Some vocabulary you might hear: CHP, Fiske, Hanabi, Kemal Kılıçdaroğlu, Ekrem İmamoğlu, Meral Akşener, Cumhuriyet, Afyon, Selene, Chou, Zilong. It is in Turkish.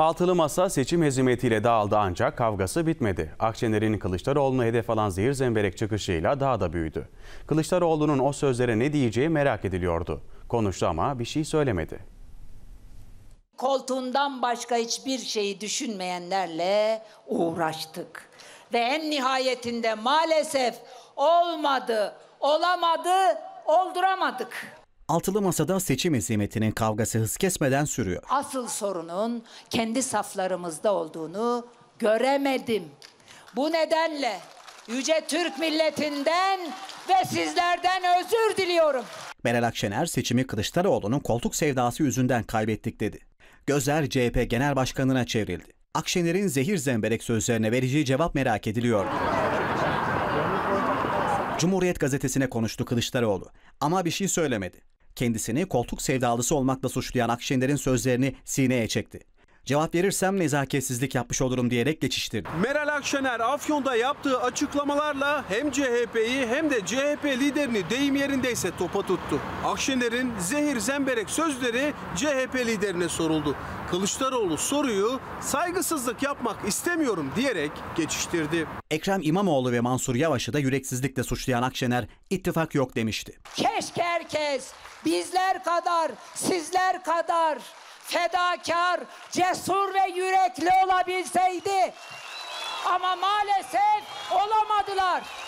Altılı Masa seçim hezimetiyle dağıldı ancak kavgası bitmedi. Akşener'in Kılıçdaroğlu'na hedef alan zehir zemberek çıkışıyla daha da büyüdü. Kılıçdaroğlu'nun o sözlere ne diyeceği merak ediliyordu. Konuştu ama bir şey söylemedi. Koltuğundan başka hiçbir şeyi düşünmeyenlerle uğraştık. Ve en nihayetinde maalesef olmadı, olamadı, olduramadık. Altılı Masa'da seçim hezimetinin kavgası hız kesmeden sürüyor. Asıl sorunun kendi saflarımızda olduğunu göremedim. Bu nedenle yüce Türk milletinden ve sizlerden özür diliyorum. Meral Akşener seçimi Kılıçdaroğlu'nun koltuk sevdası yüzünden kaybettik dedi. Gözler CHP Genel Başkanı'na çevrildi. Akşener'in zehir zemberek sözlerine vereceği cevap merak ediliyor. Cumhuriyet gazetesine konuştu Kılıçdaroğlu ama bir şey söylemedi. Kendisini koltuk sevdalısı olmakla suçlayan Akşener'in sözlerini sineye çekti. Cevap verirsem nezaketsizlik yapmış olurum diyerek geçiştirdi. Meral Akşener Afyon'da yaptığı açıklamalarla hem CHP'yi hem de CHP liderini deyim yerindeyse topa tuttu. Akşener'in zehir zemberek sözleri CHP liderine soruldu. Kılıçdaroğlu soruyu saygısızlık yapmak istemiyorum diyerek geçiştirdi. Ekrem İmamoğlu ve Mansur Yavaş'ı da yüreksizlikle suçlayan Akşener ittifak yok demişti. Keşke herkes bizler kadar, sizler kadar fedakar, cesur ve yürekli olabilseydi ama maalesef olamadılar.